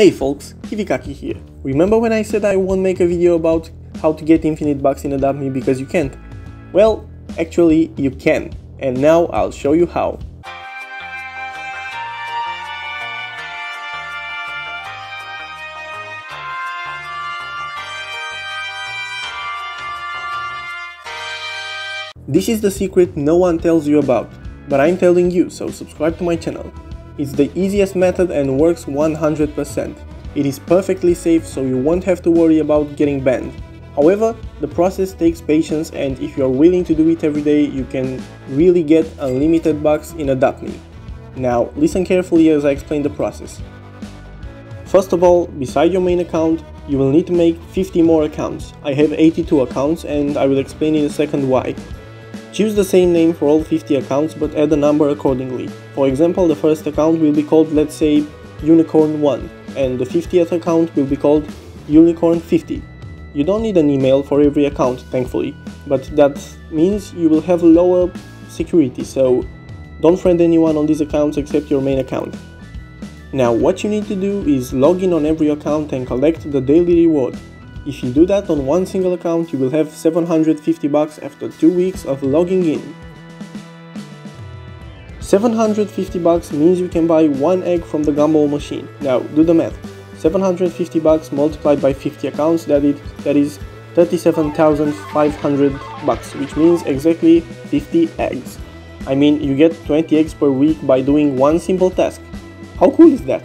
Hey folks, Kiwi Khaki here. Remember when I said I won't make a video about how to get infinite bucks in Adopt Me because you can't? Well, actually you can, and now I'll show you how. This is the secret no one tells you about, but I'm telling you, so subscribe to my channel. It's the easiest method and works 100%. It is perfectly safe, so you won't have to worry about getting banned. However, the process takes patience, and if you are willing to do it every day, you can really get unlimited bucks in Adopt Me. Now, listen carefully as I explain the process. First of all, beside your main account, you will need to make 50 more accounts. I have 82 accounts, and I will explain in a second why. Choose the same name for all 50 accounts, but add a number accordingly. For example, the first account will be called, let's say, Unicorn 1, and the 50th account will be called Unicorn 50. You don't need an email for every account, thankfully, but that means you will have lower security, so don't friend anyone on these accounts except your main account. Now, what you need to do is log in on every account and collect the daily reward. If you do that on one single account, you will have 750 bucks after 2 weeks of logging in. 750 bucks means you can buy one egg from the gumball machine. Now, do the math. 750 bucks multiplied by 50 accounts, that is 37,500 bucks, which means exactly 50 eggs. I mean, you get 20 eggs per week by doing one simple task. How cool is that?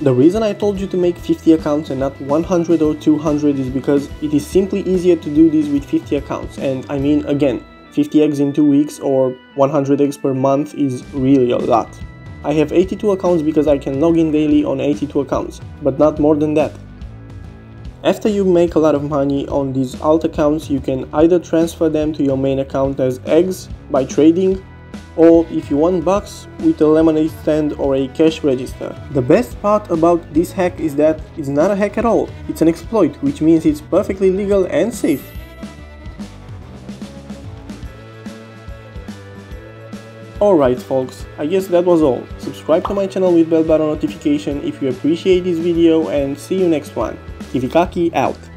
The reason I told you to make 50 accounts and not 100 or 200 is because it is simply easier to do this with 50 accounts, and I mean, again, 50 eggs in 2 weeks or 100 eggs per month is really a lot. I have 82 accounts because I can log in daily on 82 accounts, but not more than that. After you make a lot of money on these alt accounts, you can either transfer them to your main account as eggs by trading, or if you want bucks, with a lemonade stand or a cash register. The best part about this hack is that it's not a hack at all, it's an exploit, which means it's perfectly legal and safe. Alright folks, I guess that was all. Subscribe to my channel with bell button notification if you appreciate this video, and see you next one. Kiwi Khaki out!